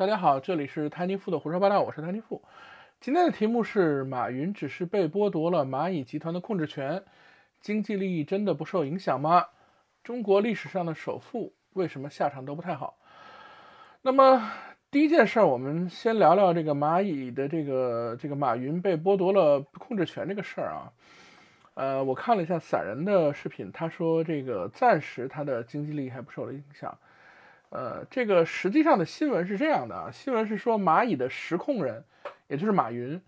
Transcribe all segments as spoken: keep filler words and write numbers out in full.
大家好，这里是谭尼富的胡说八道，我是谭尼富。今天的题目是马云只是被剥夺了蚂蚁集团的控制权，经济利益真的不受影响吗？中国历史上的首富为什么下场都不太好？那么第一件事，我们先聊聊这个蚂蚁的这个这个马云被剥夺了控制权这个事儿啊。呃，我看了一下散人的视频，他说这个暂时他的经济利益还不受了影响。呃，这个实际上的新闻是这样的啊，新闻是说蚂蚁的实控人，也就是马云，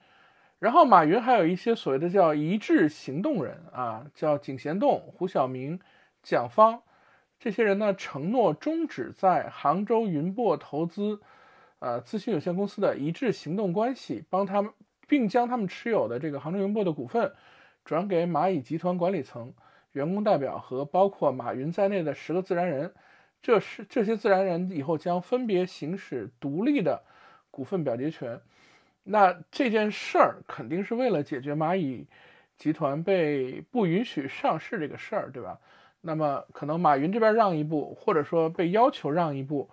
然后马云还有一些所谓的叫一致行动人啊，叫井贤栋、胡晓明、蒋方，这些人呢承诺终止在杭州云珀投资呃咨询有限公司的一致行动关系，帮他们，并将他们持有的这个杭州云珀的股份转给蚂蚁集团管理层、员工代表和包括马云在内的十个自然人。这是这些自然人以后将分别行使独立的股份表决权。那这件事儿肯定是为了解决蚂蚁集团被不允许上市这个事儿，对吧？那么可能马云这边让一步，或者说被要求让一步，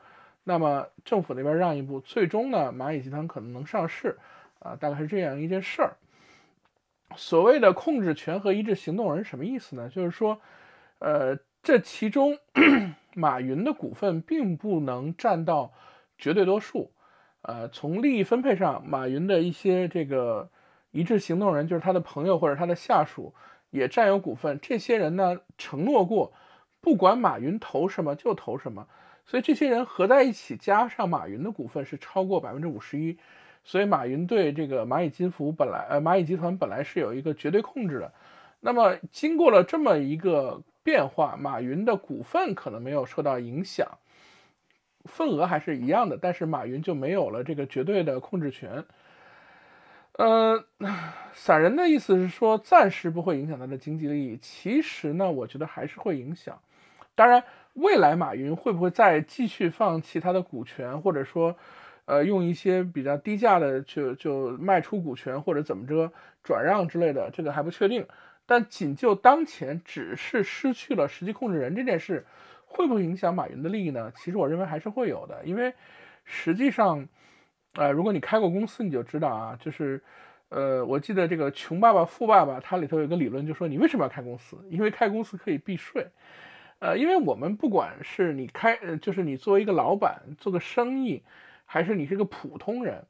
那么政府那边让一步，最终呢，蚂蚁集团可能能上市啊、呃，大概是这样一件事儿。所谓的控制权和一致行动人什么意思呢？就是说，呃，这其中马云的股份并不能占到绝对多数，呃，从利益分配上，马云的一些这个一致行动人，就是他的朋友或者他的下属也占有股份。这些人呢承诺过，不管马云投什么就投什么，所以这些人合在一起加上马云的股份是超过百分之五十一，所以马云对这个蚂蚁金服本来呃蚂蚁集团本来是有一个绝对控制的。那么经过了这么一个变化，马云的股份可能没有受到影响，份额还是一样的，但是马云就没有了这个绝对的控制权。呃，散人的意思是说暂时不会影响他的经济利益，其实呢我觉得还是会影响。当然未来马云会不会再继续放弃他的股权，或者说呃，用一些比较低价的就就卖出股权或者怎么着转让之类的，这个还不确定。但仅就当前只是失去了实际控制人这件事，会不会影响马云的利益呢？其实我认为还是会有的，因为实际上，呃，如果你开过公司，你就知道啊，就是，呃，我记得这个《穷爸爸富爸爸》它里头有一个理论，就说你为什么要开公司？因为开公司可以避税。呃，因为我们不管是你开，呃、就是你作为一个老板做个生意，还是你是个普通人，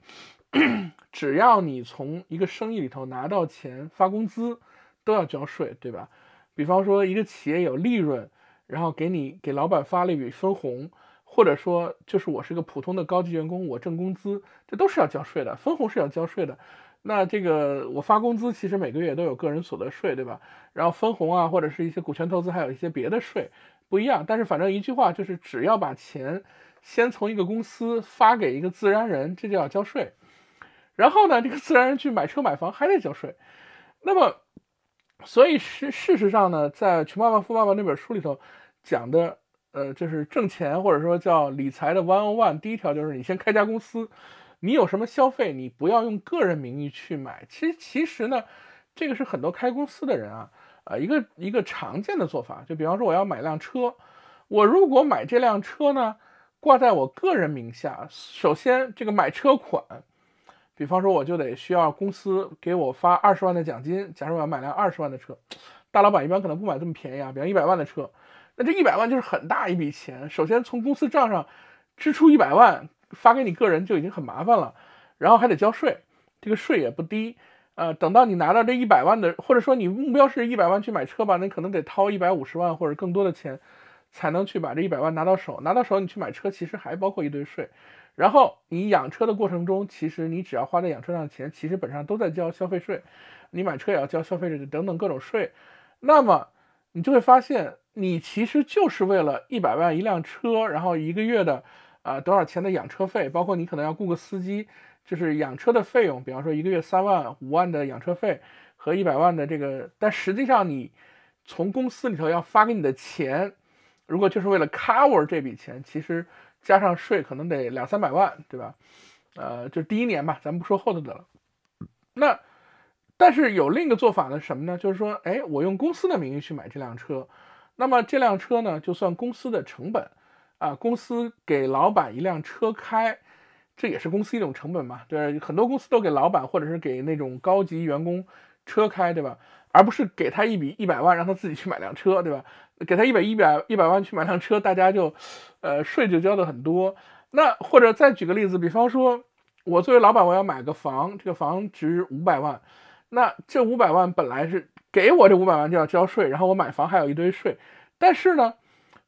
只要你从一个生意里头拿到钱发工资，都要交税，对吧？比方说一个企业有利润，然后给你给老板发了一笔分红，或者说就是我是个普通的高级员工，我挣工资，这都是要交税的，分红是要交税的。那这个我发工资，其实每个月都有个人所得税，对吧？然后分红啊，或者是一些股权投资，还有一些别的税不一样，但是反正一句话就是，只要把钱先从一个公司发给一个自然人，这就要交税。然后呢，这个自然人去买车买房还得交税。那么所以事事实上呢，在《穷爸爸富爸爸》那本书里头讲的，呃，就是挣钱或者说叫理财的一零一，第一条就是你先开家公司，你有什么消费，你不要用个人名义去买。其实其实呢，这个是很多开公司的人啊，呃，一个一个常见的做法。就比方说我要买辆车，我如果买这辆车呢，挂在我个人名下，首先这个买车款，比方说我就得需要公司给我发二十万的奖金，假如我要买辆二十万的车，大老板一般可能不买这么便宜啊，比方一百万的车，那这一百万就是很大一笔钱，首先从公司账上支出一百万发给你个人就已经很麻烦了，然后还得交税，这个税也不低，呃，等到你拿到这一百万的，或者说你目标是一百万去买车吧，那可能得掏一百五十万或者更多的钱才能去把这一百万拿到手，拿到手你去买车，其实还包括一堆税。然后你养车的过程中，其实你只要花在养车上的钱，其实本上都在交消费税，你买车也要交消费税等等各种税。那么你就会发现，你其实就是为了一百万一辆车，然后一个月的啊、呃、多少钱的养车费，包括你可能要雇个司机，就是养车的费用，比方说一个月三万、五万的养车费和一百万的这个，但实际上你从公司里头要发给你的钱，如果就是为了 cover 这笔钱，其实加上税可能得两三百万，对吧？呃，就第一年吧，咱们不说后头的了。那但是有另一个做法呢，什么呢？就是说，哎，我用公司的名义去买这辆车，那么这辆车呢，就算公司的成本啊、呃，公司给老板一辆车开，这也是公司一种成本嘛，对，很多公司都给老板或者是给那种高级员工车开，对吧？而不是给他一笔一百万让他自己去买辆车，对吧？给他一百一百一百万去买辆车，大家就呃税就交的很多。那或者再举个例子，比方说我作为老板，我要买个房，这个房值五百万，那这五百万本来是给我这五百万就要交税，然后我买房还有一堆税，但是呢，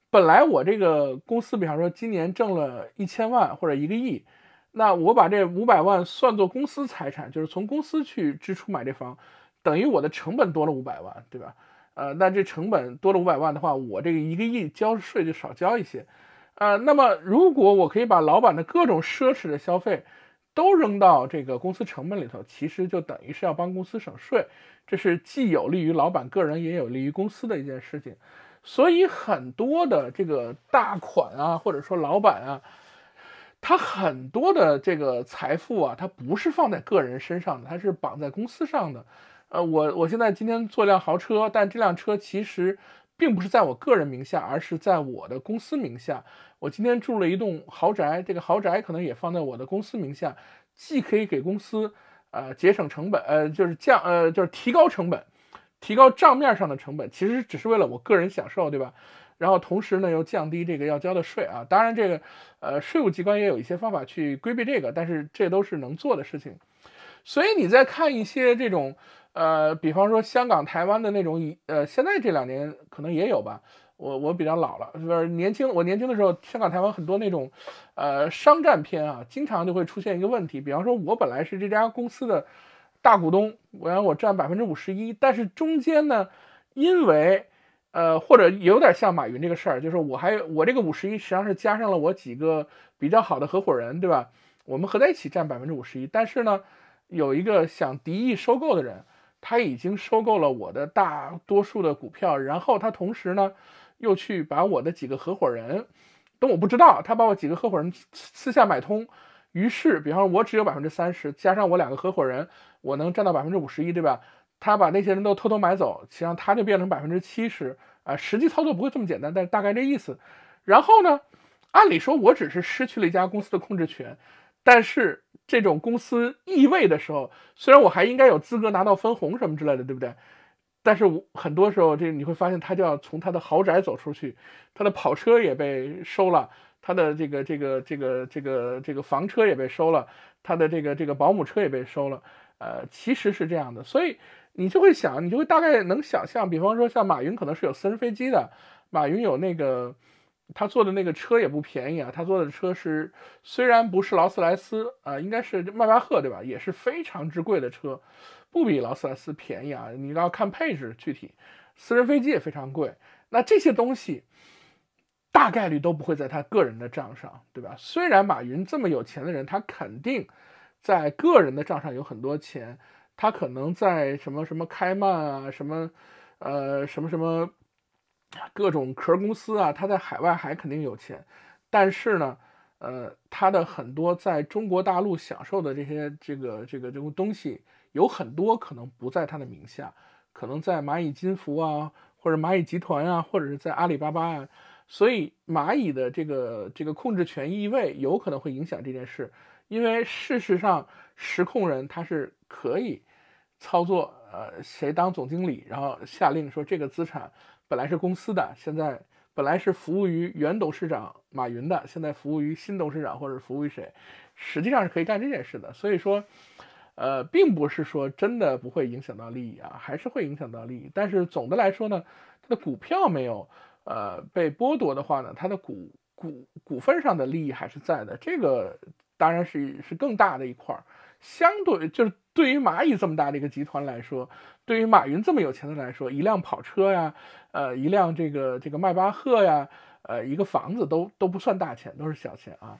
本来我这个公司比方说今年挣了一千万或者一个亿，那我把这五百万算作公司财产，就是从公司去支出买这房，等于我的成本多了五百万，对吧？呃，那这成本多了五百万的话，我这个一个亿交税就少交一些。呃，那么如果我可以把老板的各种奢侈的消费都扔到这个公司成本里头，其实就等于是要帮公司省税，这是既有利于老板个人，也有利于公司的一件事情。所以很多的这个大款啊，或者说老板啊，他很多的这个财富啊，他不是放在个人身上的，他是绑在公司上的。呃，我我现在今天坐辆豪车，但这辆车其实并不是在我个人名下，而是在我的公司名下。我今天住了一栋豪宅，这个豪宅可能也放在我的公司名下，既可以给公司呃节省成本，呃就是降呃就是提高成本，提高账面上的成本，其实只是为了我个人享受，对吧？然后同时呢，又降低这个要交的税啊。当然，这个呃税务机关也有一些方法去规避这个，但是这都是能做的事情。所以你在看一些这种呃，比方说香港、台湾的那种，呃，现在这两年可能也有吧。我我比较老了，就是年轻，我年轻的时候，香港、台湾很多那种呃商战片啊，经常就会出现一个问题，比方说我本来是这家公司的大股东，然后我占百分之五十一，但是中间呢，因为呃，或者有点像马云这个事儿，就是我还我这个五十一实际上是加上了我几个比较好的合伙人，对吧？我们合在一起占百分之五十一，但是呢，有一个想敌意收购的人，他已经收购了我的大多数的股票，然后他同时呢，又去把我的几个合伙人，但我不知道，他把我几个合伙人私下买通，于是，比方说我只有百分之三十，加上我两个合伙人，我能占到百分之五十一，对吧？他把那些人都偷偷买走，实际上他就变成百分之七十啊，实际操作不会这么简单，但是大概这意思。然后呢，按理说我只是失去了一家公司的控制权，但是这种公司易位的时候，虽然我还应该有资格拿到分红什么之类的，对不对？但是我很多时候这你会发现，他就要从他的豪宅走出去，他的跑车也被收了，他的这个这个这个这个这个房车也被收了，他的这个这个保姆车也被收了，呃，其实是这样的，所以你就会想，你就会大概能想象，比方说像马云可能是有私人飞机的，马云有那个他坐的那个车也不便宜啊，他坐的车是虽然不是劳斯莱斯啊、呃，应该是迈巴赫对吧？也是非常之贵的车，不比劳斯莱斯便宜啊。你要看配置具体，私人飞机也非常贵。那这些东西大概率都不会在他个人的账上，对吧？虽然马云这么有钱的人，他肯定在个人的账上有很多钱。他可能在什么什么开曼啊，什么，呃，什么什么各种壳公司啊，他在海外还肯定有钱，但是呢，呃，他的很多在中国大陆享受的这些这个这个这个东西，有很多可能不在他的名下，可能在蚂蚁金服啊，或者蚂蚁集团啊，或者是在阿里巴巴啊，所以蚂蚁的这个这个控制权易位有可能会影响这件事，因为事实上实控人他是可以操作，呃，谁当总经理，然后下令说这个资产本来是公司的，现在本来是服务于原董事长马云的，现在服务于新董事长或者服务于谁，实际上是可以干这件事的。所以说，呃，并不是说真的不会影响到利益啊，还是会影响到利益。但是总的来说呢，它的股票没有呃被剥夺的话呢，它的股股股份上的利益还是在的。这个当然是是更大的一块儿。相对就是对于蚂蚁这么大的一个集团来说，对于马云这么有钱的来说，一辆跑车呀，呃，一辆这个这个迈巴赫呀，呃，一个房子都都不算大钱，都是小钱啊。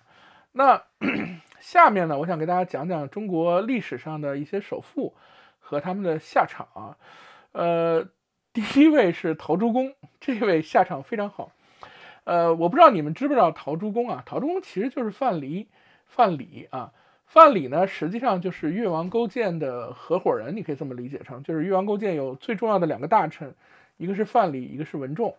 那咳咳下面呢，我想给大家讲讲中国历史上的一些首富和他们的下场啊。呃，第一位是陶朱公，这位下场非常好。呃，我不知道你们知不知道陶朱公啊？陶朱公其实就是范蠡，范蠡啊。范蠡呢，实际上就是越王勾践的合伙人，你可以这么理解成，就是越王勾践有最重要的两个大臣，一个是范蠡，一个是文种。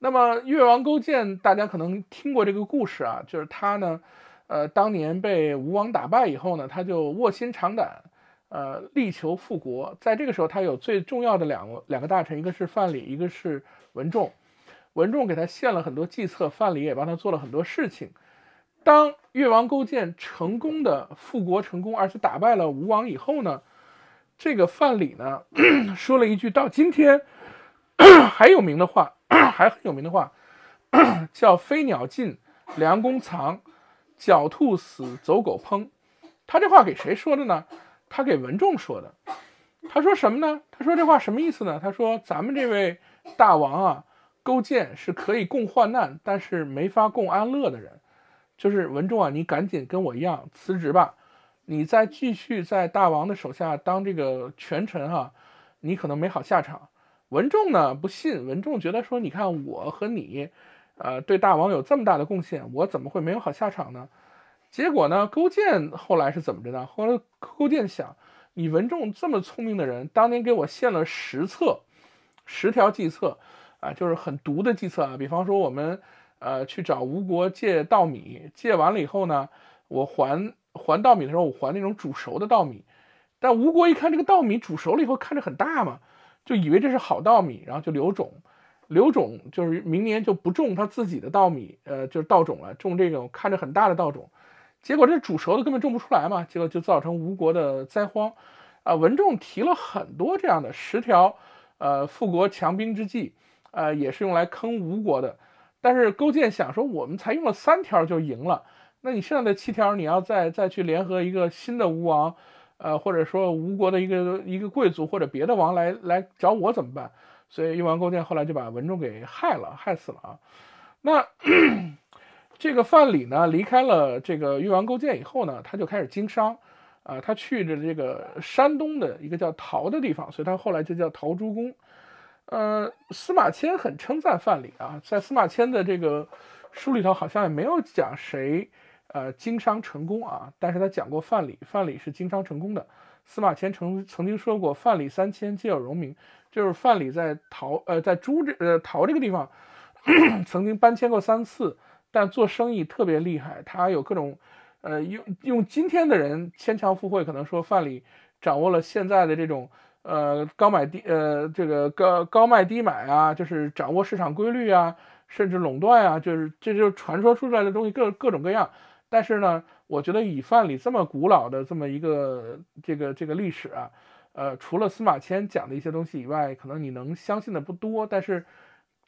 那么越王勾践，大家可能听过这个故事啊，就是他呢，呃，当年被吴王打败以后呢，他就卧薪尝胆，呃，力求复国。在这个时候，他有最重要的两个两个大臣，一个是范蠡，一个是文仲。文仲给他献了很多计策，范蠡也帮他做了很多事情。当越王勾践成功的复国成功，而且打败了吴王以后呢，这个范蠡呢咳咳说了一句到今天还有名的话，还很有名的话，叫飞鸟尽，良弓藏，狡兔死，走狗烹。他这话给谁说的呢？他给文仲说的。他说什么呢？他说这话什么意思呢？他说咱们这位大王啊，勾践是可以共患难，但是没法共安乐的人。就是文仲啊，你赶紧跟我一样辞职吧，你再继续在大王的手下当这个权臣啊，你可能没好下场。文仲呢不信，文仲觉得说，你看我和你呃，对大王有这么大的贡献，我怎么会没有好下场呢？结果呢，勾践后来是怎么着呢？后来勾践想，你文仲这么聪明的人，当年给我献了十策，十条计策啊、呃，就是很毒的计策啊。比方说我们呃去找吴国借稻米，借完了以后呢，我还还稻米的时候，我还那种煮熟的稻米。但吴国一看这个稻米煮熟了以后，看着很大嘛，就以为这是好稻米，然后就留种。留种就是明年就不种他自己的稻米，呃，就是稻种了，种这种看着很大的稻种，结果这煮熟的根本种不出来嘛，结果就造成吴国的灾荒，啊、呃，文仲提了很多这样的十条，呃，复国强兵之计，呃，也是用来坑吴国的。但是勾践想说，我们才用了三条就赢了，那你剩下的七条，你要再再去联合一个新的吴王，呃，或者说吴国的一个一个贵族或者别的王来来找我怎么办？所以越王勾践后来就把文仲给害了，害死了啊。那这个范蠡呢，离开了这个越王勾践以后呢，他就开始经商啊、呃，他去着这个山东的一个叫陶的地方，所以他后来就叫陶朱公。呃，司马迁很称赞范蠡啊，在司马迁的这个书里头好像也没有讲谁呃经商成功啊，但是他讲过范蠡，范蠡是经商成功的。司马迁曾曾经说过，范蠡三千皆有荣名。就是范蠡在陶呃在朱这呃陶这个地方咳咳曾经搬迁过三次，但做生意特别厉害。他有各种呃用用今天的人牵强附会，可能说范蠡掌握了现在的这种呃高买低呃这个高高卖低买啊，就是掌握市场规律啊，甚至垄断啊，就是这就是传说出来的东西各各种各样。但是呢，我觉得以范蠡这么古老的这么一个这个这个历史啊。呃，除了司马迁讲的一些东西以外，可能你能相信的不多。但是，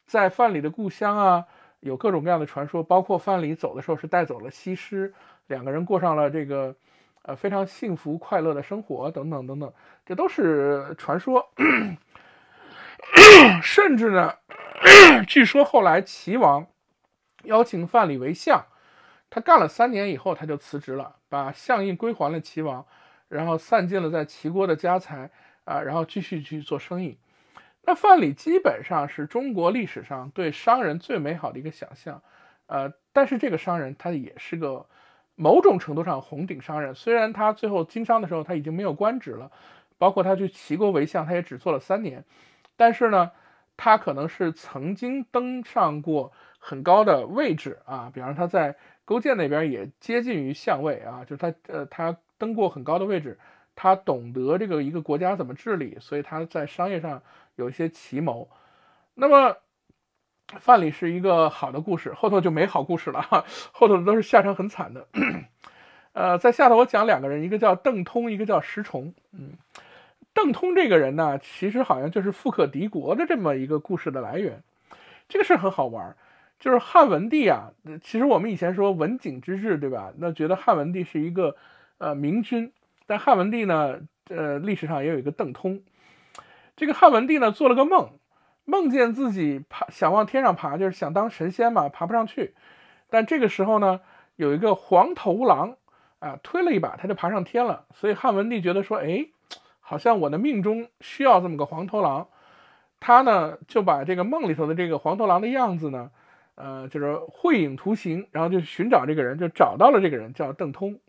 在范蠡的故乡啊，有各种各样的传说，包括范蠡走的时候是带走了西施，两个人过上了这个呃非常幸福快乐的生活，等等等等，这都是传说。咳咳甚至呢咳咳，据说后来齐王邀请范蠡为相，他干了三年以后他就辞职了，把相印归还了齐王。然后散尽了在齐国的家财啊，然后继续去做生意。那范蠡基本上是中国历史上对商人最美好的一个想象，呃，但是这个商人他也是个某种程度上红顶商人，虽然他最后经商的时候他已经没有官职了，包括他去齐国为相，他也只做了三年，但是呢，他可能是曾经登上过很高的位置啊，比方他在勾践那边也接近于相位啊，就是他呃他。登过很高的位置，他懂得这个一个国家怎么治理，所以他在商业上有一些奇谋。那么范蠡是一个好的故事，后头就没好故事了，后头都是下场很惨的。呃，在下头我讲两个人，一个叫邓通，一个叫石崇。嗯，邓通这个人呢，其实好像就是富可敌国的这么一个故事的来源。这个事很好玩，就是汉文帝啊，其实我们以前说文景之治，对吧？那觉得汉文帝是一个呃，明君，但汉文帝呢，呃，历史上也有一个邓通。这个汉文帝呢，做了个梦，梦见自己爬，想往天上爬，就是想当神仙嘛，爬不上去。但这个时候呢，有一个黄头狼啊、呃，推了一把，他就爬上天了。所以汉文帝觉得说，哎，好像我的命中需要这么个黄头狼。他呢，就把这个梦里头的这个黄头狼的样子呢，呃，就是绘影图形，然后就寻找这个人，就找到了这个人，叫邓通。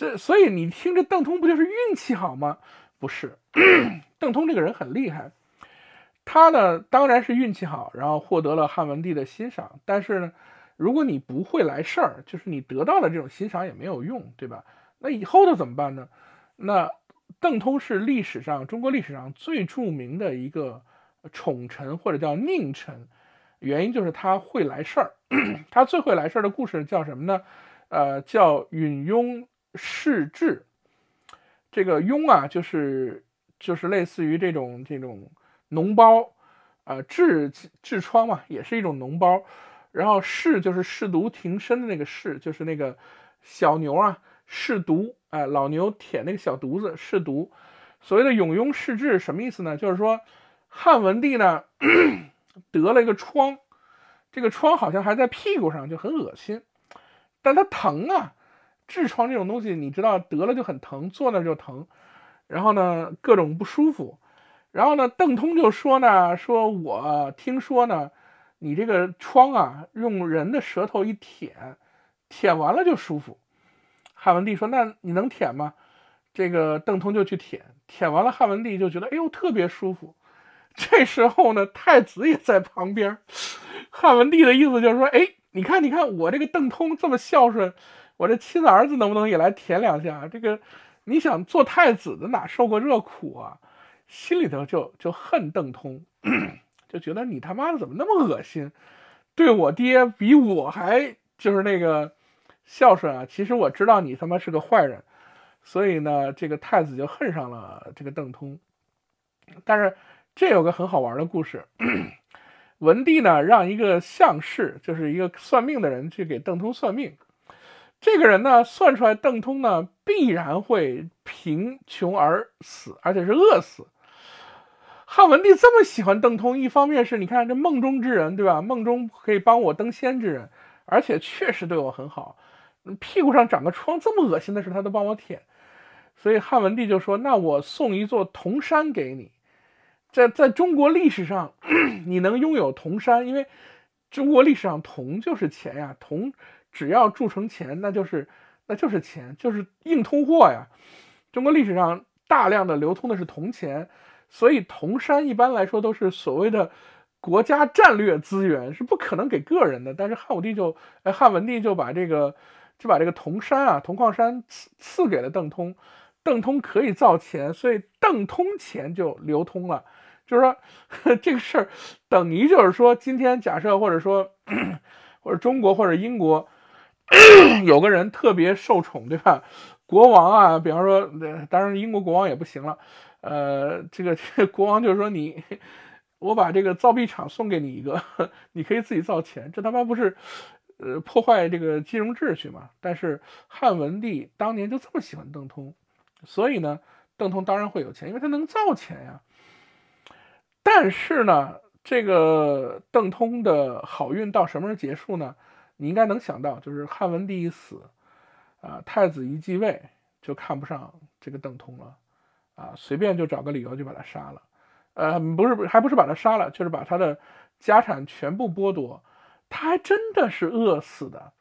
这所以你听着邓通不就是运气好吗？不是，邓通这个人很厉害，他呢当然是运气好，然后获得了汉文帝的欣赏。但是呢，如果你不会来事儿，就是你得到了这种欣赏也没有用，对吧？那以后的怎么办呢？那邓通是历史上中国历史上最著名的一个宠臣或者叫佞臣，原因就是他会来事儿。他最会来事儿的故事叫什么呢？呃，叫允雍事治。这个雍啊，就是就是类似于这种这种脓包，呃，痔痔疮嘛，也是一种脓包。然后舐就是舐犊停身的那个舐，就是那个小牛啊舐犊，哎、呃，老牛舔那个小犊子舐犊。所谓的永雍事治什么意思呢？就是说汉文帝呢咳咳得了一个疮，这个疮好像还在屁股上，就很恶心，但他疼啊。痔疮这种东西你知道，得了就很疼，坐那就疼，然后呢各种不舒服。然后呢邓通就说呢，说我听说呢你这个疮啊，用人的舌头一舔，舔完了就舒服。汉文帝说那你能舔吗？这个邓通就去舔，舔完了汉文帝就觉得哎呦特别舒服。这时候呢太子也在旁边，汉文帝的意思就是说，哎你看你看我这个邓通这么孝顺，我这亲儿子能不能也来舔两下？这个你想做太子的哪受过这苦啊？心里头就就恨邓通，就觉得你他妈的怎么那么恶心，对我爹比我还就是那个孝顺啊！其实我知道你他妈是个坏人，所以呢，这个太子就恨上了这个邓通。但是这有个很好玩的故事，文帝呢让一个相士，就是一个算命的人去给邓通算命。这个人呢算出来邓通呢必然会贫穷而死，而且是饿死。汉文帝这么喜欢邓通，一方面是你看这梦中之人，对吧？梦中可以帮我登仙之人，而且确实对我很好，屁股上长个疮这么恶心的事他都帮我舔。所以汉文帝就说，那我送一座铜山给你。在在中国历史上咳咳你能拥有铜山，因为中国历史上铜就是钱呀，铜只要铸成钱，那就是那就是钱，就是硬通货呀。中国历史上大量的流通的是铜钱，所以铜山一般来说都是所谓的国家战略资源，是不可能给个人的。但是汉武帝就、哎、汉文帝就把这个就把这个铜山啊铜矿山 赐, 赐给了邓通，邓通可以造钱，所以邓通钱就流通了。就是说呵这个事儿等于就是说，今天假设或者说或者中国或者英国有个人特别受宠，对吧？国王啊，比方说，当然英国国王也不行了，呃，这个、这个、国王就是说你，我把这个造币厂送给你一个，你可以自己造钱，这他妈不是，呃，破坏这个金融秩序嘛？但是汉文帝当年就这么喜欢邓通，所以呢，邓通当然会有钱，因为他能造钱呀。但是呢，这个邓通的好运到什么时候结束呢？你应该能想到，就是汉文帝一死，啊，太子一继位就看不上这个邓通了，啊，随便就找个理由就把他杀了，呃，不是，还不是把他杀了，就是把他的家产全部剥夺，他还真的是饿死的。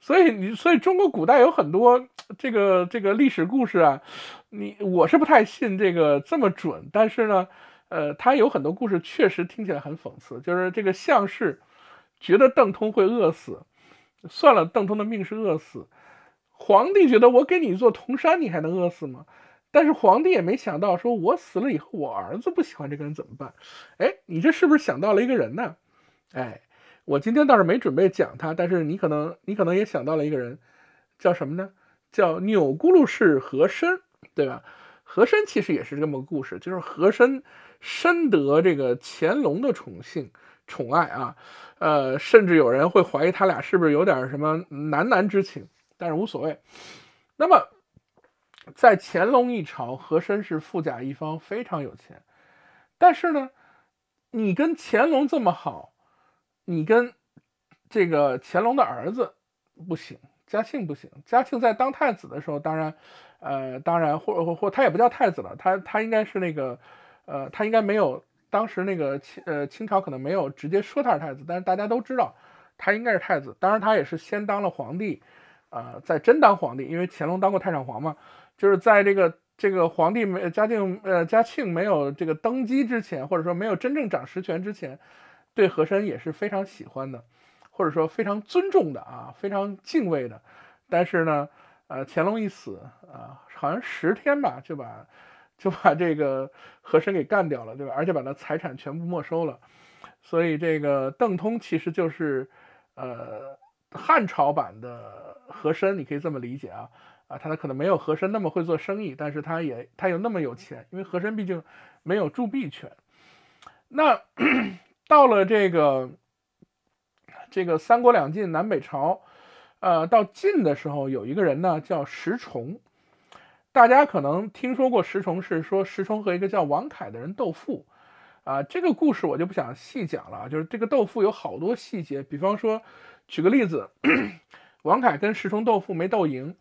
所以你，所以中国古代有很多这个这个历史故事啊，你我是不太信这个这么准，但是呢，呃，他有很多故事确实听起来很讽刺，就是这个相士觉得邓通会饿死，算了邓通的命是饿死。皇帝觉得我给你做铜山你还能饿死吗？但是皇帝也没想到说我死了以后我儿子不喜欢这个人怎么办。哎，你这是不是想到了一个人呢？哎，我今天倒是没准备讲他，但是你可能你可能也想到了一个人，叫什么呢？叫钮钴禄氏和珅，对吧？和珅其实也是这么个故事，就是和珅深得这个乾隆的宠幸宠爱啊，呃，甚至有人会怀疑他俩是不是有点什么男男之情，但是无所谓。那么，在乾隆一朝，和珅是富甲一方，非常有钱。但是呢，你跟乾隆这么好，你跟这个乾隆的儿子不行，嘉庆不行。嘉庆在当太子的时候，当然，呃，当然或或或他也不叫太子了，他他应该是那个，呃，他应该没有。当时那个呃清朝可能没有直接说他是太子，但是大家都知道他应该是太子。当然他也是先当了皇帝，呃，再真当皇帝，因为乾隆当过太上皇嘛，就是在这个这个皇帝没嘉庆呃嘉庆没有这个登基之前，或者说没有真正掌实权之前，对和珅也是非常喜欢的。或者说非常尊重的啊，非常敬畏的。但是呢，呃，乾隆一死啊，好像十天吧，就把就把这个和珅给干掉了，对吧？而且把他财产全部没收了。所以这个邓通其实就是呃汉朝版的和珅，你可以这么理解啊。 啊，他可能没有和珅那么会做生意，但是他也他有那么有钱，因为和珅毕竟没有铸币权。那到了这个这个三国两晋南北朝，呃，到晋的时候，有一个人呢叫石崇，大家可能听说过石崇，是说石崇和一个叫王凯的人斗富。啊、呃，这个故事我就不想细讲了，就是这个斗富有好多细节，比方说，举个例子，王凯跟石崇斗富没斗赢。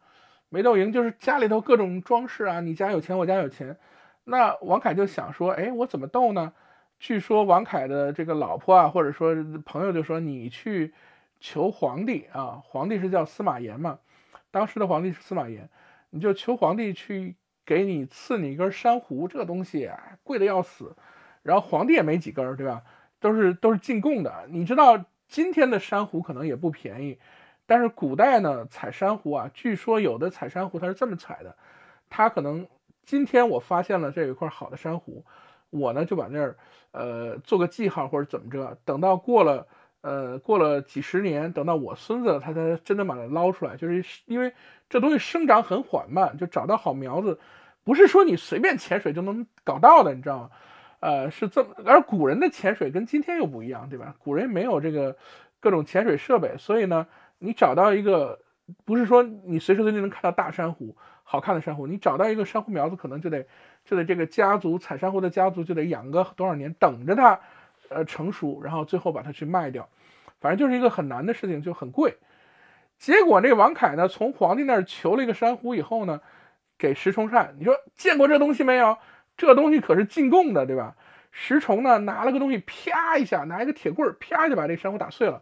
没斗赢就是家里头各种装饰啊，你家有钱，我家有钱。那王凯就想说，哎，我怎么斗呢？据说王凯的这个老婆啊，或者说朋友就说，你去求皇帝啊，皇帝是叫司马炎嘛，当时的皇帝是司马炎，你就求皇帝去给你赐你一根珊瑚，这个东西、啊、贵的要死，然后皇帝也没几根，对吧？都是都是进贡的，你知道今天的珊瑚可能也不便宜。 但是古代呢，采珊瑚啊，据说有的采珊瑚它是这么采的，它可能今天我发现了这有一块好的珊瑚，我呢就把那儿呃做个记号或者怎么着，等到过了呃过了几十年，等到我孙子了，他才真的把它捞出来，就是因为这东西生长很缓慢，就找到好苗子，不是说你随便潜水就能搞到的，你知道吗？呃，是这么，而古人的潜水跟今天又不一样，对吧？古人没有这个各种潜水设备，所以呢。 你找到一个，不是说你随时随地能看到大珊瑚、好看的珊瑚，你找到一个珊瑚苗子，可能就得就得这个家族采珊瑚的家族就得养个多少年，等着它，呃成熟，然后最后把它去卖掉，反正就是一个很难的事情，就很贵。结果这王凯呢，从皇帝那儿求了一个珊瑚以后呢，给石崇善，你说见过这东西没有？这东西可是进贡的，对吧？石崇呢拿了个东西，啪一下，拿一个铁棍，啪就把这珊瑚打碎了。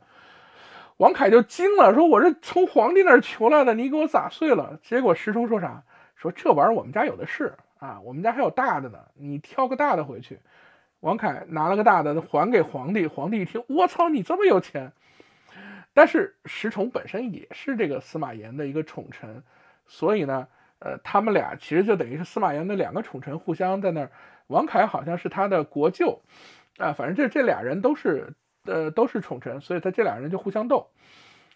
王凯就惊了，说：“我是从皇帝那儿求来的，你给我砸碎了。”结果石崇说啥？说这玩意儿我们家有的是啊，我们家还有大的呢，你挑个大的回去。王凯拿了个大的还给皇帝，皇帝一听，我操，你这么有钱！但是石崇本身也是这个司马炎的一个宠臣，所以呢，呃，他们俩其实就等于是司马炎的两个宠臣互相在那儿。王凯好像是他的国舅，啊，反正这这俩人都是。 呃，都是宠臣，所以他这俩人就互相斗。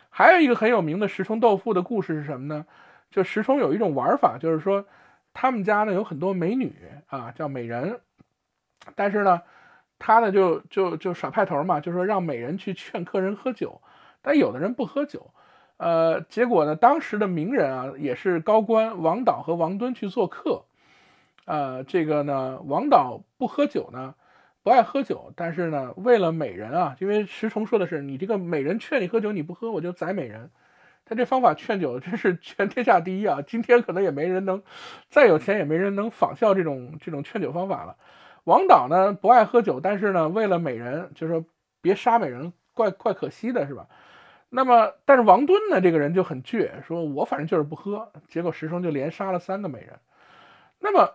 还有一个很有名的石崇斗富的故事是什么呢？就石崇有一种玩法，就是说他们家呢有很多美女啊，叫美人，但是呢，他呢就就就耍派头嘛，就说让美人去劝客人喝酒，但有的人不喝酒，呃，结果呢，当时的名人啊，也是高官王导和王敦去做客，呃，这个呢，王导不喝酒呢。 不爱喝酒，但是呢，为了美人啊，因为石崇说的是你这个美人劝你喝酒你不喝，我就宰美人。他这方法劝酒真是全天下第一啊！今天可能也没人能，再有钱也没人能仿效这种这种劝酒方法了。王导呢不爱喝酒，但是呢，为了美人，就说别杀美人，怪怪可惜的是吧？那么，但是王敦呢这个人就很倔，说我反正就是不喝。结果石崇就连杀了三个美人。那么。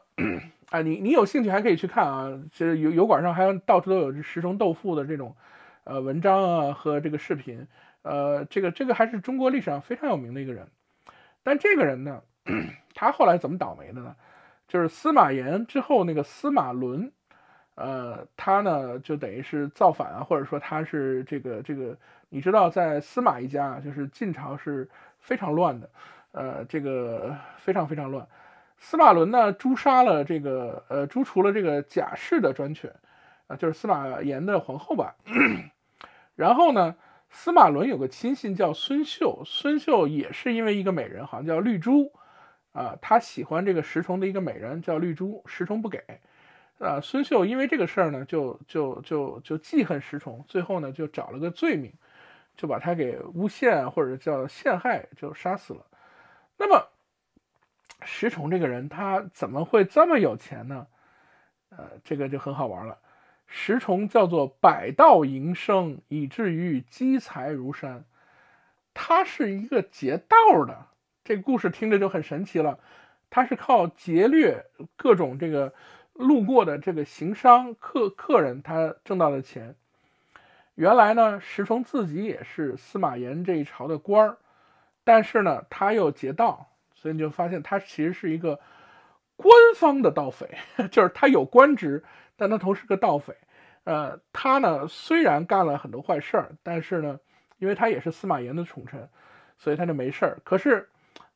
啊，你你有兴趣还可以去看啊，其实油油管上还有到处都有石崇斗富的这种，呃文章啊和这个视频，呃这个这个还是中国历史上非常有名的一个人，但这个人呢，他后来怎么倒霉的呢？就是司马炎之后那个司马伦，呃他呢就等于是造反啊，或者说他是这个这个，你知道在司马一家啊，就是晋朝是非常乱的，呃这个非常非常乱。 司马伦呢，诛杀了这个，呃，诛除了这个贾氏的专权，啊，就是司马炎的皇后吧。然后呢，司马伦有个亲信叫孙秀，孙秀也是因为一个美人，好像叫绿珠，啊，他喜欢这个石崇的一个美人叫绿珠，石崇不给，啊，孙秀因为这个事儿呢，就就就就记恨石崇，最后呢就找了个罪名，就把他给诬陷或者叫陷害，就杀死了。那么。 石崇这个人，他怎么会这么有钱呢？呃，这个就很好玩了。石崇叫做百盗营生，以至于积财如山。他是一个劫道的，这个故事听着就很神奇了。他是靠劫掠各种这个路过的这个行商客客人，他挣到的钱。原来呢，石崇自己也是司马炎这一朝的官儿，但是呢，他又劫道，所以你就发现他其实是一个官方的盗匪，就是他有官职，但他同时是个盗匪。呃，他呢虽然干了很多坏事儿，但是呢，因为他也是司马炎的宠臣，所以他就没事儿。可是，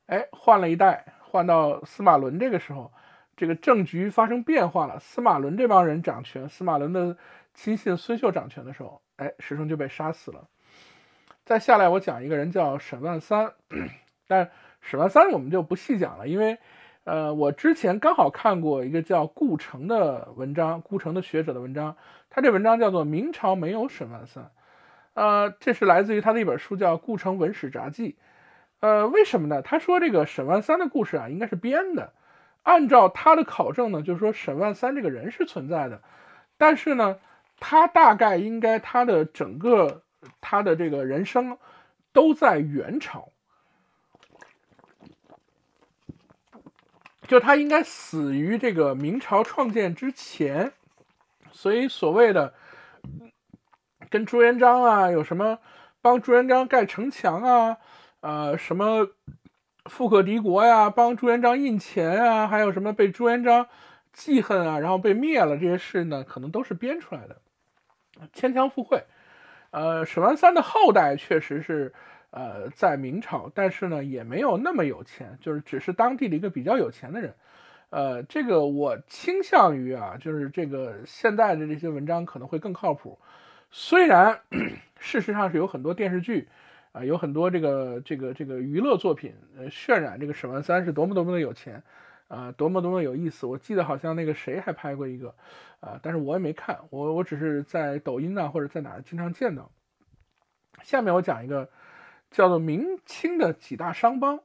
哎，换了一代，换到司马伦这个时候，这个政局发生变化了。司马伦这帮人掌权，司马伦的亲信孙秀掌权的时候。 哎，石崇就被杀死了。再下来，我讲一个人叫沈万三，但沈万三我们就不细讲了，因为，呃，我之前刚好看过一个叫顾城的文章，顾城的学者的文章，他这文章叫做《明朝没有沈万三》，呃，这是来自于他的一本书叫《顾城文史札记》。呃，为什么呢？他说这个沈万三的故事啊，应该是编的。按照他的考证呢，就是说沈万三这个人是存在的，但是呢。 他大概应该他的整个他的这个人生都在元朝，就他应该死于这个明朝创建之前，所以所谓的跟朱元璋啊有什么帮朱元璋盖城墙啊，呃什么富可敌国呀、啊，帮朱元璋印钱啊，还有什么被朱元璋记恨啊，然后被灭了这些事呢，可能都是编出来的。 牵强附会，呃，沈万三的后代确实是，呃，在明朝，但是呢，也没有那么有钱，就是只是当地的一个比较有钱的人，呃，这个我倾向于啊，就是这个现在的这些文章可能会更靠谱，虽然事实上是有很多电视剧，啊、呃，有很多这个这个这个娱乐作品，呃，渲染这个沈万三是多么多么的有钱。 啊、呃，多么多么有意思！我记得好像那个谁还拍过一个，啊、呃，但是我也没看，我我只是在抖音啊或者在哪儿经常见到。下面我讲一个叫做明清的几大商帮，啊、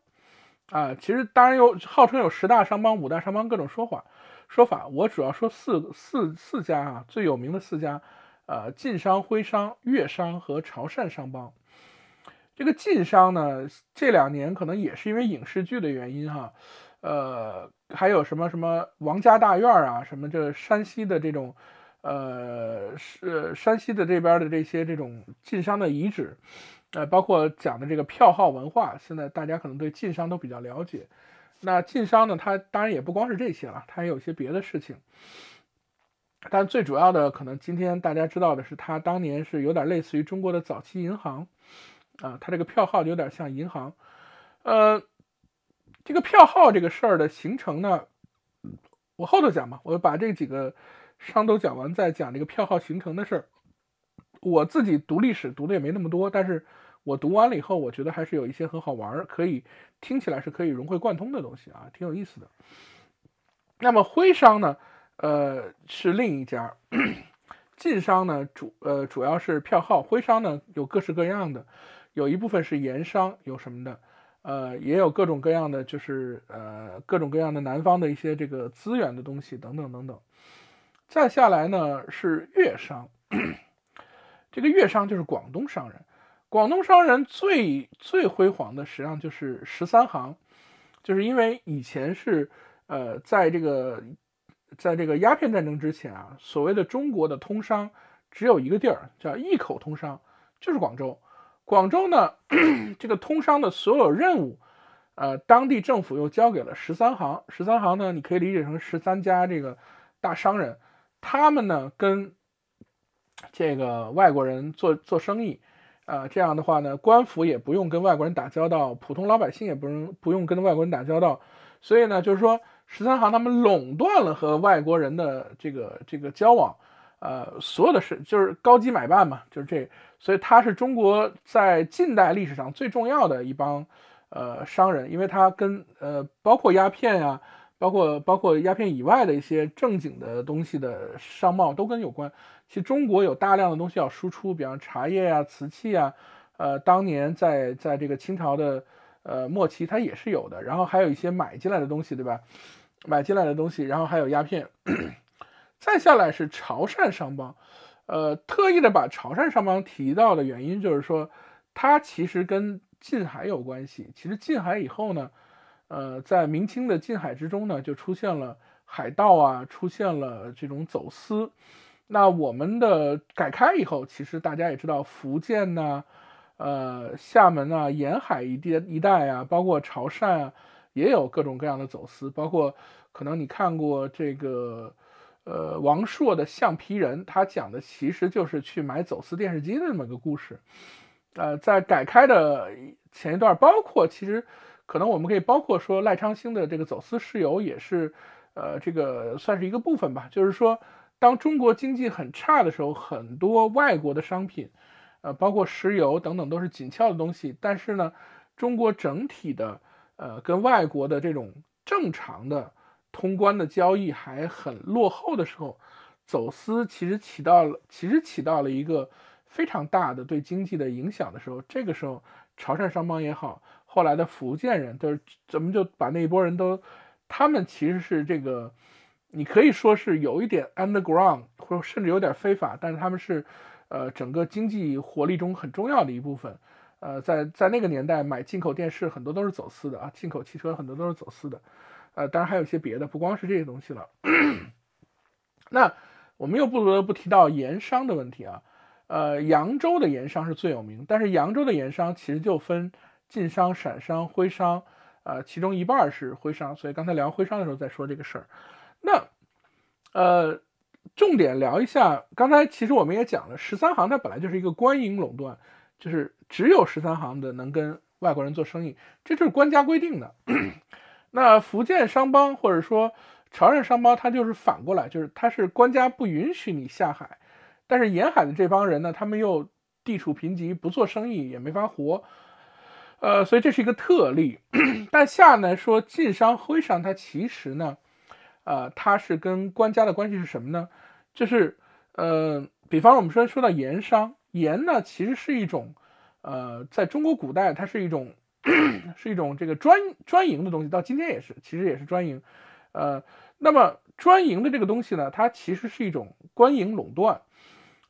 呃，其实当然有号称有十大商帮、五大商帮各种说法说法，我主要说四四四家啊，最有名的四家，呃，晋商、徽商、粤商和潮汕商帮。这个晋商呢，这两年可能也是因为影视剧的原因哈、啊。 呃，还有什么什么王家大院啊，什么这山西的这种，呃，是山西的这边的这些这种晋商的遗址，呃，包括讲的这个票号文化，现在大家可能对晋商都比较了解。那晋商呢，它当然也不光是这些了，它也有些别的事情。但最主要的，可能今天大家知道的是，它当年是有点类似于中国的早期银行，啊、呃，它这个票号有点像银行，呃。 这个票号这个事儿的形成呢，我后头讲吧，我把这几个商都讲完，再讲这个票号形成的事儿。我自己读历史读的也没那么多，但是我读完了以后，我觉得还是有一些很好玩，可以听起来是可以融会贯通的东西啊，挺有意思的。那么徽商呢，呃，是另一家；晋商呢，主呃主要是票号；徽商呢有各式各样的，有一部分是盐商，有什么的。 呃，也有各种各样的，就是呃，各种各样的南方的一些这个资源的东西等等等等。再下来呢是粤商，这个粤商就是广东商人。广东商人最最辉煌的实际上就是十三行，就是因为以前是呃，在这个在这个鸦片战争之前啊，所谓的中国的通商只有一个地儿叫一口通商，就是广州。 广州呢，这个通商的所有任务，呃，当地政府又交给了十三行。十三行呢，你可以理解成十三家这个大商人，他们呢跟这个外国人做做生意，呃，这样的话呢，官府也不用跟外国人打交道，普通老百姓也不用不用跟外国人打交道，所以呢，就是说十三行他们垄断了和外国人的这个这个交往。 呃，所有的事就是高级买办嘛，就是这，所以他是中国在近代历史上最重要的一帮呃商人，因为他跟呃包括鸦片呀、啊，包括包括鸦片以外的一些正经的东西的商贸都跟有关。其实中国有大量的东西要输出，比方茶叶啊、瓷器啊，呃，当年在在这个清朝的呃末期它也是有的，然后还有一些买进来的东西，对吧？买进来的东西，然后还有鸦片。再下来是潮汕商帮，呃，特意的把潮汕商帮提到的原因就是说，它其实跟近海有关系。其实近海以后呢，呃，在明清的近海之中呢，就出现了海盗啊，出现了这种走私。那我们的改开以后，其实大家也知道，福建呢、呃厦门啊、沿海一带一带啊，包括潮汕啊，也有各种各样的走私，包括可能你看过这个。 呃，王朔的《橡皮人》，他讲的其实就是去买走私电视机的这么一个故事。呃，在改开的前一段，包括其实可能我们可以包括说赖昌星的这个走私事由也是，呃，这个算是一个部分吧。就是说，当中国经济很差的时候，很多外国的商品，呃，包括石油等等都是紧俏的东西，但是呢，中国整体的呃跟外国的这种正常的。 通关的交易还很落后的时候，走私其实起到了，其实起到了一个非常大的对经济的影响的时候，这个时候潮汕商帮也好，后来的福建人，就是咱们就把那一波人都，他们其实是这个，你可以说是有一点 underground， 或者甚至有点非法，但是他们是，呃，整个经济活力中很重要的一部分。呃，在在那个年代买进口电视很多都是走私的啊，进口汽车很多都是走私的。 呃，当然还有一些别的，不光是这些东西了。那我们又不得不提到盐商的问题啊。呃，扬州的盐商是最有名，但是扬州的盐商其实就分晋商、陕商、徽商，呃，其中一半是徽商，所以刚才聊徽商的时候再说这个事儿。那呃，重点聊一下，刚才其实我们也讲了，十三行它本来就是一个官营垄断，就是只有十三行的能跟外国人做生意，这就是官家规定的。那福建商帮或者说潮汕商帮，它就是反过来，就是它是官家不允许你下海，但是沿海的这帮人呢，他们又地处贫瘠，不做生意也没法活，呃，所以这是一个特例。但下来说晋商、徽商，它其实呢，呃，它是跟官家的关系是什么呢？就是呃，比方我们说说到盐商，盐呢其实是一种，呃，在中国古代它是一种。 是一种这个专专营的东西，到今天也是，其实也是专营。呃，那么专营的这个东西呢，它其实是一种官营垄断。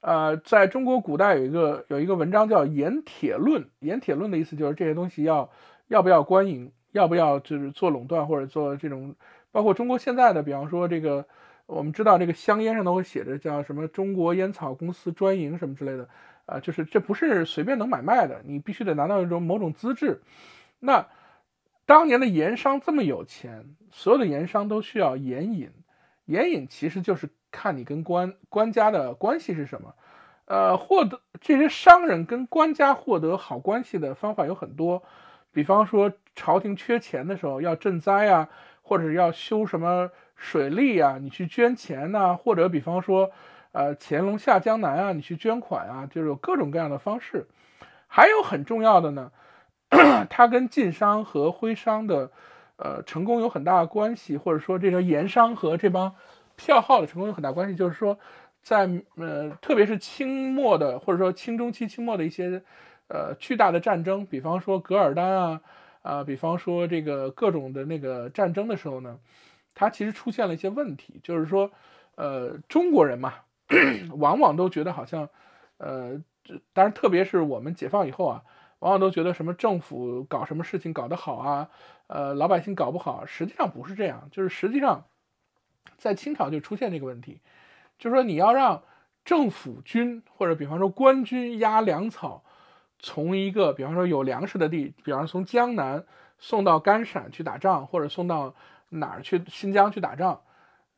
呃，在中国古代有一个有一个文章叫《盐铁论》，《盐铁论》的意思就是这些东西要要不要官营，要不要就是做垄断或者做这种，包括中国现在的，比方说这个我们知道这个香烟上都会写着叫什么中国烟草公司专营什么之类的。 啊、呃，就是这不是随便能买卖的，你必须得拿到一种某种资质。那当年的盐商这么有钱，所有的盐商都需要盐引，盐引其实就是看你跟官官家的关系是什么。呃，获得这些商人跟官家获得好关系的方法有很多，比方说朝廷缺钱的时候要赈灾啊，或者要修什么水利啊，你去捐钱呐、啊，或者比方说。 呃，乾隆下江南啊，你去捐款啊，就是有各种各样的方式。还有很重要的呢，它跟晋商和徽商的呃成功有很大的关系，或者说这个盐商和这帮票号的成功有很大关系。就是说在，在呃，特别是清末的，或者说清中期、清末的一些呃巨大的战争，比方说噶尔丹啊，啊、呃，比方说这个各种的那个战争的时候呢，它其实出现了一些问题，就是说，呃，中国人嘛。 往往都觉得好像，呃，当然，特别是我们解放以后啊，往往都觉得什么政府搞什么事情搞得好啊，呃，老百姓搞不好。实际上不是这样，就是实际上，在清朝就出现这个问题，就是说你要让政府军或者比方说官军押粮草，从一个比方说有粮食的地，比方说从江南送到甘陕去打仗，或者送到哪儿去新疆去打仗，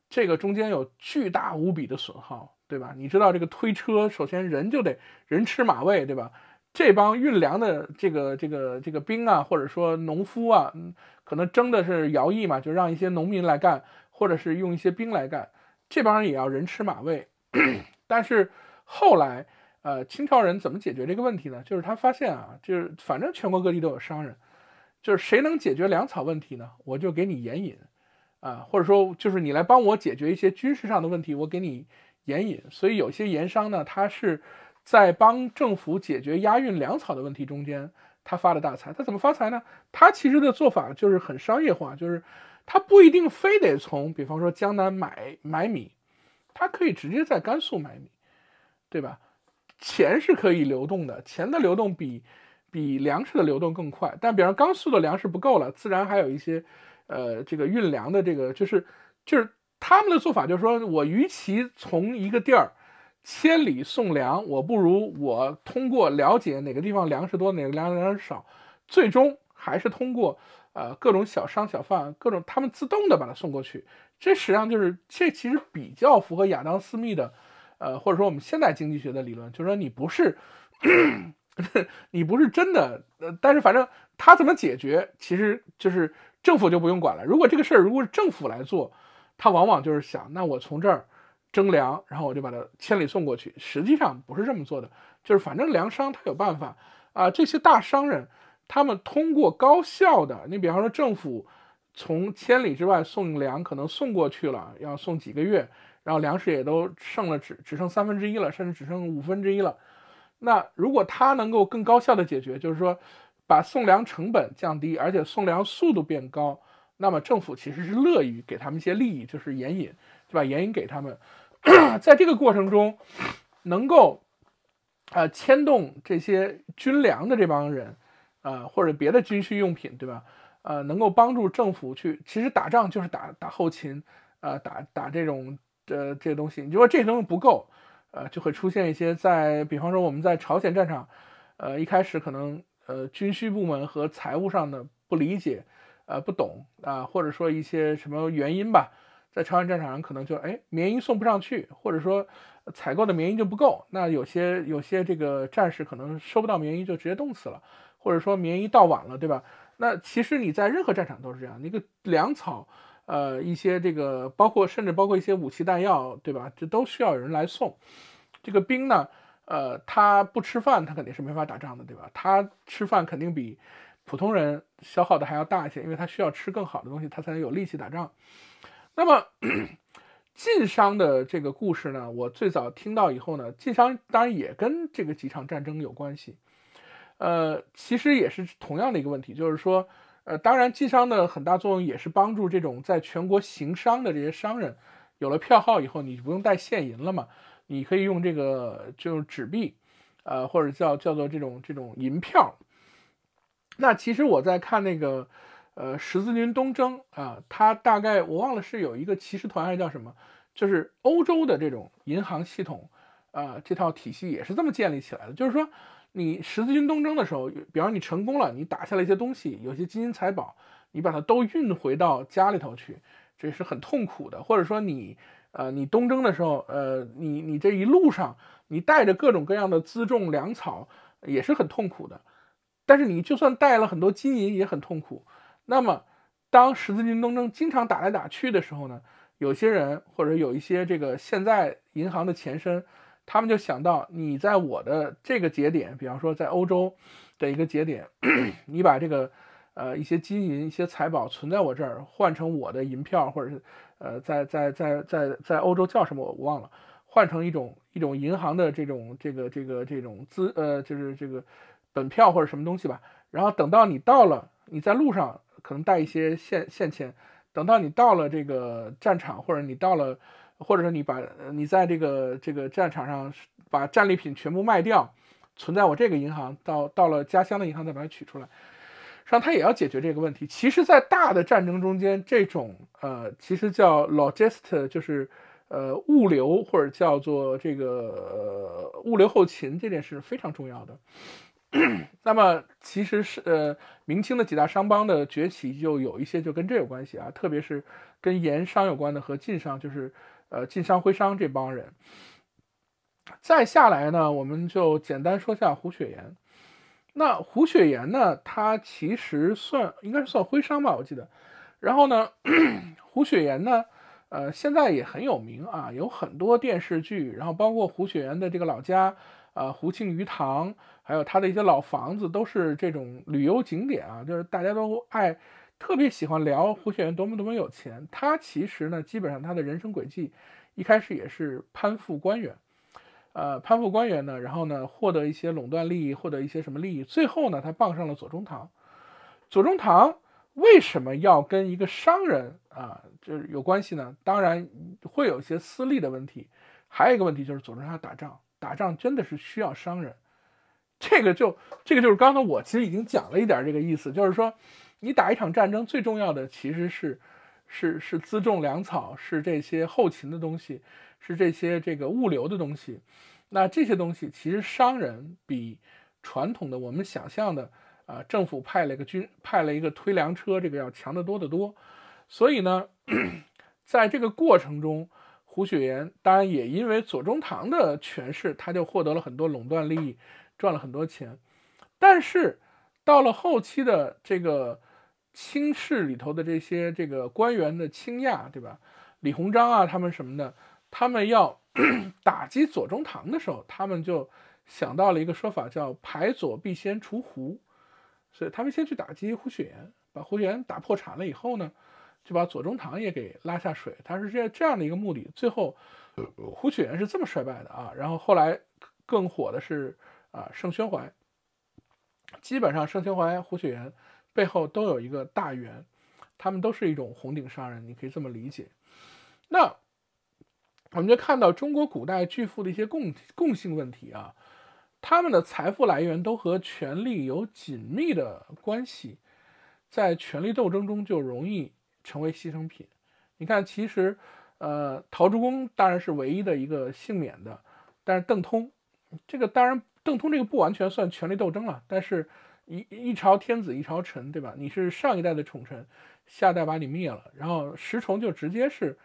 这个中间有巨大无比的损耗。 对吧？你知道这个推车，首先人就得人吃马喂，对吧？这帮运粮的这个这个这个兵啊，或者说农夫啊，可能争的是徭役嘛，就让一些农民来干，或者是用一些兵来干。这帮人也要人吃马喂。但是后来，呃，清朝人怎么解决这个问题呢？就是他发现啊，就是反正全国各地都有商人，就是谁能解决粮草问题呢？我就给你盐引啊，或者说就是你来帮我解决一些军事上的问题，我给你。 盐引，所以有些盐商呢，他是在帮政府解决押运粮草的问题中间，他发了大财。他怎么发财呢？他其实的做法就是很商业化，就是他不一定非得从，比方说江南买买米，他可以直接在甘肃买米，对吧？钱是可以流动的，钱的流动比比粮食的流动更快。但比方甘肃的粮食不够了，自然还有一些，呃，这个运粮的这个就是就是。 他们的做法就是说，我与其从一个地儿千里送粮，我不如我通过了解哪个地方粮食多，哪个粮粮食少，最终还是通过呃各种小商小贩，各种他们自动的把它送过去。这实际上就是这其实比较符合亚当斯密的，呃或者说我们现代经济学的理论，就是说你不是你不是真的，呃但是反正他怎么解决，其实就是政府就不用管了。如果这个事儿如果是政府来做，他往往就是想，那我从这儿征粮，然后我就把它千里送过去。实际上不是这么做的，就是反正粮商他有办法啊、呃。这些大商人，他们通过高效的，你比方说政府从千里之外送粮，可能送过去了，要送几个月，然后粮食也都剩了只只剩三分之一了，甚至只剩五分之一了。那如果他能够更高效的解决，就是说把送粮成本降低，而且送粮速度变高，那么政府其实是乐于给他们一些利益，就是援引，对吧？援引给他们。在这个过程中能够呃牵动这些军粮的这帮人呃或者别的军需用品，对吧？呃能够帮助政府去，其实打仗就是打打后勤，呃打打这种呃这些东西。你就说这些东西不够，呃就会出现一些，在比方说我们在朝鲜战场，呃一开始可能呃军需部门和财务上的不理解，呃不懂啊、呃、或者说一些什么原因吧。在朝鲜战场上，可能就哎棉衣送不上去，或者说采购的棉衣就不够，那有些有些这个战士可能收不到棉衣就直接冻死了，或者说棉衣到晚了，对吧？那其实你在任何战场都是这样，一个粮草，呃，一些这个包括甚至包括一些武器弹药，对吧？这都需要有人来送。这个兵呢，呃，他不吃饭，他肯定是没法打仗的，对吧？他吃饭肯定比普通人消耗的还要大一些，因为他需要吃更好的东西，他才能有力气打仗。那么晋商的这个故事呢，我最早听到以后呢，晋商当然也跟这个几场战争有关系，呃，其实也是同样的一个问题，就是说，呃，当然晋商的很大作用也是帮助这种在全国行商的这些商人，有了票号以后，你不用带现银了嘛，你可以用这个就是纸币，呃，或者叫叫做这种这种银票。那其实我在看那个。呃，十字军东征啊，他大概我忘了是有一个骑士团还是叫什么，就是欧洲的这种银行系统，呃，这套体系也是这么建立起来的。就是说，你十字军东征的时候，比方你成功了，你打下了一些东西，有些金银财宝，你把它都运回到家里头去，这是很痛苦的。或者说你，呃，你东征的时候，呃，你你这一路上，你带着各种各样的辎重粮草，也是很痛苦的。但是你就算带了很多金银，也很痛苦。那么，当十字军东征经常打来打去的时候呢，有些人或者有一些这个现在银行的前身，他们就想到你在我的这个节点，比方说在欧洲的一个节点，你把这个呃一些金银、一些财宝存在我这儿，换成我的银票，或者是呃在在在在在欧洲叫什么我忘了，换成一种一种银行的这种这个这个这种资呃就是这个本票或者什么东西吧。然后等到你到了，你在路上。可能带一些现现钱，等到你到了这个战场，或者你到了，或者说你把你在这个这个战场上把战利品全部卖掉，存在我这个银行，到到了家乡的银行再把它取出来，实际上他也要解决这个问题。其实，在大的战争中间，这种呃，其实叫 logist， 就是呃物流或者叫做这个、呃、物流后勤，这件事非常重要的。那么其实是呃，明清的几大商帮的崛起，就有一些就跟这有关系啊，特别是跟盐商有关的和晋商，就是呃晋商徽商这帮人。再下来呢，我们就简单说下胡雪岩。那胡雪岩呢，他其实算应该是算徽商吧，我记得。然后呢，胡雪岩呢，呃，现在也很有名啊，有很多电视剧，然后包括胡雪岩的这个老家。啊、呃，胡庆余堂，还有他的一些老房子，都是这种旅游景点啊，就是大家都爱，特别喜欢聊胡雪岩多么多么有钱。他其实呢，基本上他的人生轨迹，一开始也是攀附官员，呃，攀附官员呢，然后呢，获得一些垄断利益，获得一些什么利益，最后呢，他傍上了左宗棠。左宗棠为什么要跟一个商人啊，就是有关系呢？当然会有一些私利的问题，还有一个问题就是左宗棠打仗。打仗真的是需要商人，这个就这个就是刚才我其实已经讲了一点这个意思，就是说，你打一场战争最重要的其实是是是辎重粮草，是这些后勤的东西，是这些这个物流的东西。那这些东西其实商人比传统的我们想象的啊、呃，政府派了一个军派了一个推粮车，这个要强得多得多。所以呢，在这个过程中，胡雪岩当然也因为左宗棠的权势，他就获得了很多垄断利益，赚了很多钱。但是到了后期的这个清室里头的这些这个官员的倾轧，对吧？李鸿章啊，他们什么的，他们要打击左宗棠的时候，他们就想到了一个说法，叫排左必先除胡。所以他们先去打击胡雪岩，把胡雪岩打破产了以后呢，就把左宗棠也给拉下水。他是这这样的一个目的。最后胡雪岩是这么衰败的啊。然后后来更火的是啊盛宣怀，基本上盛宣怀、胡雪岩背后都有一个大员，他们都是一种红顶商人，你可以这么理解。那我们就看到中国古代巨富的一些共共性问题啊，他们的财富来源都和权力有紧密的关系，在权力斗争中就容易成为牺牲品。你看，其实，呃，陶朱公当然是唯一的一个幸免的，但是邓通，这个当然邓通这个不完全算权力斗争了，但是一一朝天子一朝臣，对吧？你是上一代的宠臣，下代把你灭了，然后石崇就直接是。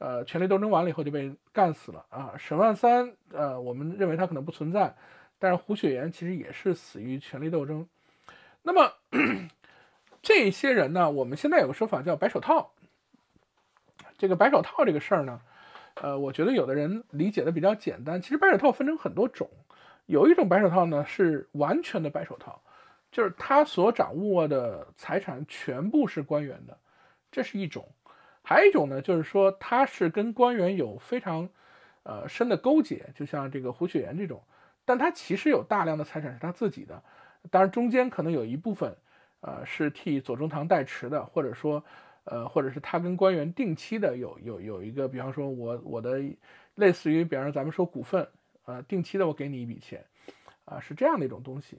呃，权力斗争完了以后就被干死了啊。沈万三，呃，我们认为他可能不存在，但是胡雪岩其实也是死于权力斗争。那么这些人呢，我们现在有个说法叫白手套。这个白手套这个事儿呢，呃，我觉得有的人理解的比较简单。其实白手套分成很多种，有一种白手套呢是完全的白手套，就是他所掌握的财产全部是官员的，这是一种。还有一种呢，就是说他是跟官员有非常，呃深的勾结，就像这个胡雪岩这种，但他其实有大量的财产是他自己的，当然中间可能有一部分，呃是替左宗棠代持的，或者说，呃或者是他跟官员定期的有有有一个，比方说我我的类似于，比方说咱们说股份，呃定期的我给你一笔钱，啊、呃、是这样的一种东西，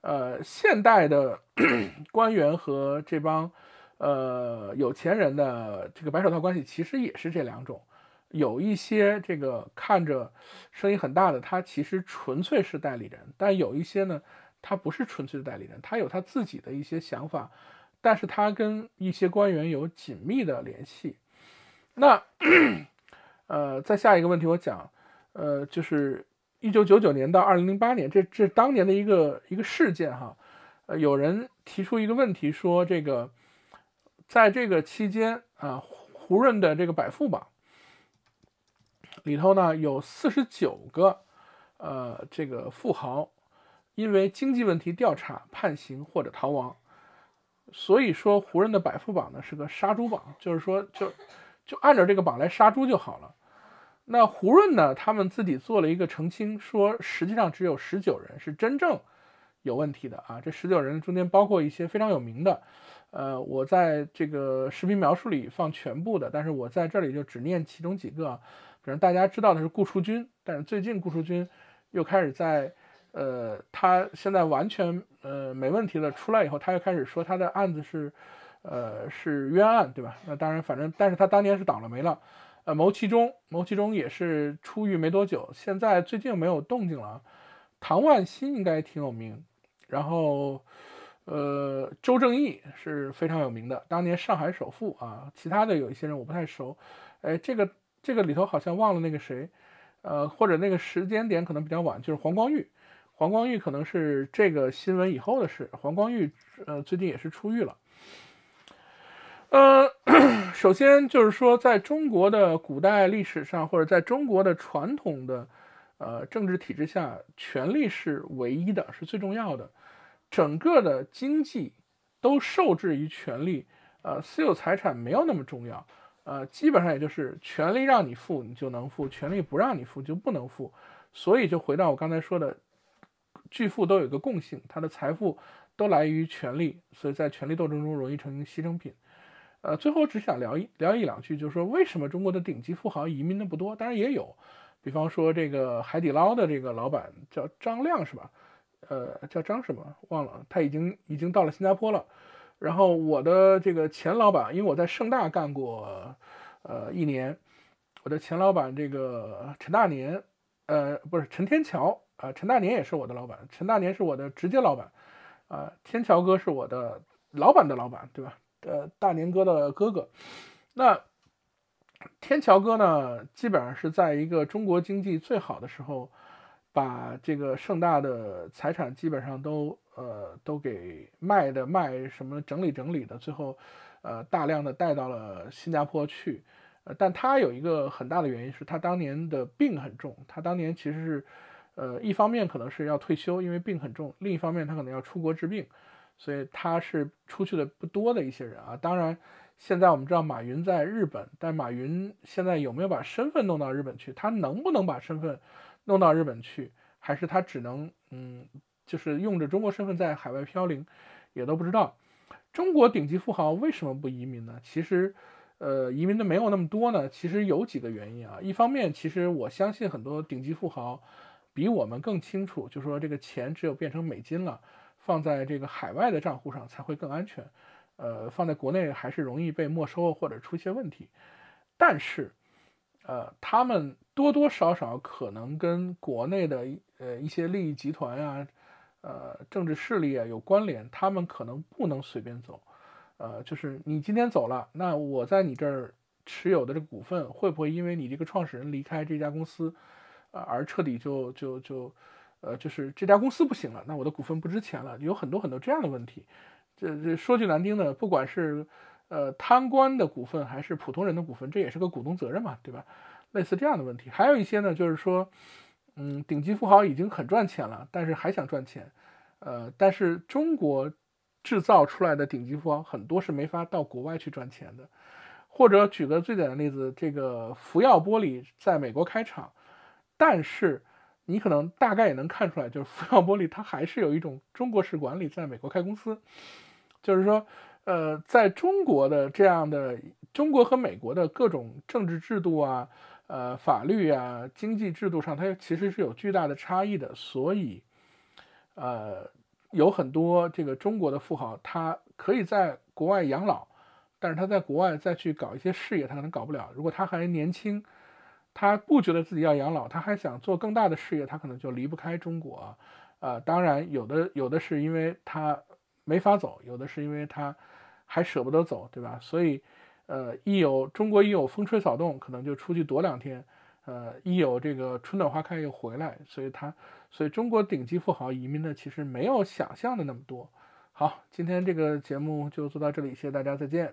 呃现代的官员和这帮。呃，有钱人的这个白手套关系其实也是这两种，有一些这个看着生意很大的，他其实纯粹是代理人，但有一些呢，他不是纯粹的代理人，他有他自己的一些想法，但是他跟一些官员有紧密的联系。那，呃，再下一个问题我讲，呃，就是一九九九年到二零零八年，这这当年的一个一个事件哈，呃，有人提出一个问题说这个。在这个期间啊，胡润的这个百富榜里头呢，有四十九个呃这个富豪因为经济问题调查判刑或者逃亡，所以说胡润的百富榜呢是个杀猪榜，就是说就就按照这个榜来杀猪就好了。那胡润呢，他们自己做了一个澄清，说实际上只有十九人是真正有问题的啊，这十九人中间包括一些非常有名的。呃，我在这个视频描述里放全部的，但是我在这里就只念其中几个。比如大家知道的是顾锄均，但是最近顾锄均又开始在，呃，他现在完全呃没问题了，出来以后他又开始说他的案子是，呃，是冤案，对吧？那当然，反正但是他当年是倒了霉了。呃，牟其中，牟其中也是出狱没多久，现在最近没有动静了。唐万新应该挺有名，然后。呃，周正义是非常有名的，当年上海首富啊。其他的有一些人我不太熟，哎，这个这个里头好像忘了那个谁，呃，或者那个时间点可能比较晚，就是黄光裕。黄光裕可能是这个新闻以后的事。黄光裕呃最近也是出狱了。呃，首先就是说，在中国的古代历史上，或者在中国的传统的呃政治体制下，权力是唯一的，是最重要的。整个的经济都受制于权力，呃，私有财产没有那么重要，呃，基本上也就是权力让你付你就能付，权力不让你付就不能付，所以就回到我刚才说的，巨富都有一个共性，他的财富都来于权力，所以在权力斗争中容易成为牺牲品。呃，最后只想聊一聊一两句，就是说为什么中国的顶级富豪移民的不多？当然也有，比方说这个海底捞的这个老板叫张亮是吧？呃，叫张什么忘了，他已经已经到了新加坡了，然后我的这个前老板，因为我在盛大干过呃一年，我的前老板这个陈大年，呃不是陈天桥啊、呃，陈大年也是我的老板，陈大年是我的直接老板啊、呃，天桥哥是我的老板的老板，对吧？呃，大年哥的哥哥。那天桥哥呢，基本上是在一个中国经济最好的时候，把这个盛大的财产基本上都呃都给卖的卖什么整理整理的，最后呃大量的带到了新加坡去。呃，但他有一个很大的原因是他当年的病很重，他当年其实是呃一方面可能是要退休，因为病很重；另一方面他可能要出国治病，所以他是出去的不多的一些人啊。当然。现在我们知道马云在日本，但马云现在有没有把身份弄到日本去？他能不能把身份弄到日本去？还是他只能嗯，就是用着中国身份在海外飘零，也都不知道。中国顶级富豪为什么不移民呢？其实，呃，移民的没有那么多呢。其实有几个原因啊。一方面，其实我相信很多顶级富豪比我们更清楚，就说这个钱只有变成美金了，放在这个海外的账户上才会更安全。呃，放在国内还是容易被没收或者出一些问题，但是，呃，他们多多少少可能跟国内的呃一些利益集团啊，呃，政治势力啊有关联，他们可能不能随便走，呃，就是你今天走了，那我在你这儿持有的这个股份会不会因为你这个创始人离开这家公司，呃、而彻底就就就，呃，就是这家公司不行了，那我的股份不值钱了，有很多很多这样的问题。这这说句难听的，不管是呃贪官的股份还是普通人的股份，这也是个股东责任嘛，对吧？类似这样的问题，还有一些呢，就是说，嗯，顶级富豪已经很赚钱了，但是还想赚钱，呃，但是中国制造出来的顶级富豪很多是没法到国外去赚钱的，或者举个最简单的例子，这个福耀玻璃在美国开厂，但是。你可能大概也能看出来，就是福耀玻璃它还是有一种中国式管理，在美国开公司，就是说，呃，在中国的这样的中国和美国的各种政治制度啊、呃法律啊、经济制度上，它其实是有巨大的差异的，所以，呃，有很多这个中国的富豪，他可以在国外养老，但是他在国外再去搞一些事业，他可能搞不了。如果他还年轻。他不觉得自己要养老，他还想做更大的事业，他可能就离不开中国啊。呃，当然，有的有的是因为他没法走，有的是因为他还舍不得走，对吧？所以，呃，一有中国一有风吹草动，可能就出去躲两天；呃，一有这个春暖花开又回来。所以他，所以中国顶级富豪移民的其实没有想象的那么多。好，今天这个节目就做到这里，谢谢大家，再见。